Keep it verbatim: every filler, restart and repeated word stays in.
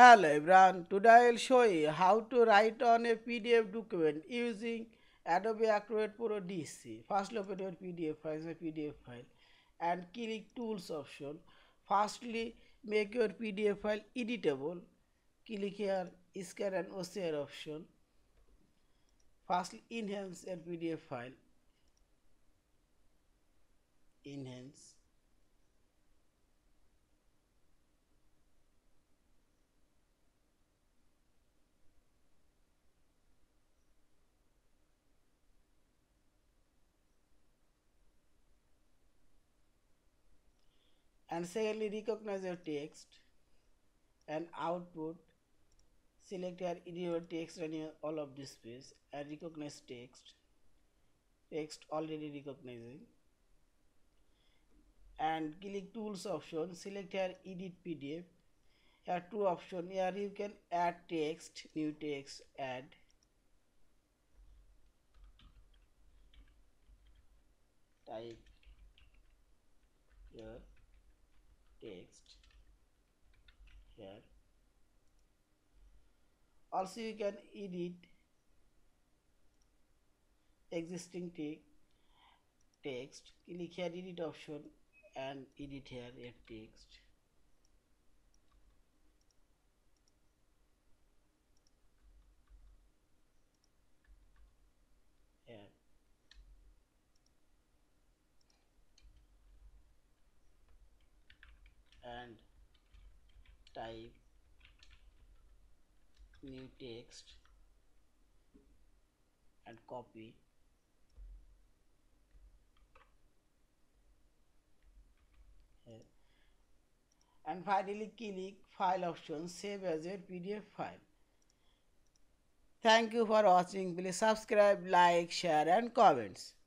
Hello everyone, today I'll show you how to write on a P D F document using Adobe Acrobat Pro D C. First open your P D F file, my P D F file, and click Tools option. Firstly, make your P D F file editable. Click here Scan and O C R option. Firstly, enhance your P D F file. Enhance. And secondly, recognize your text and output. Select your editable text and your all of this space and recognize text. Text already recognizing. And click Tools option. Select here Edit P D F. Here two options. Here you can add text, new text, add. Type here. Text here. Also you can edit existing text. Click here edit option and edit here a text. And type new text and copy. Here. And finally click File option, Save as your P D F file. Thank you for watching. Please subscribe, like, share and comments.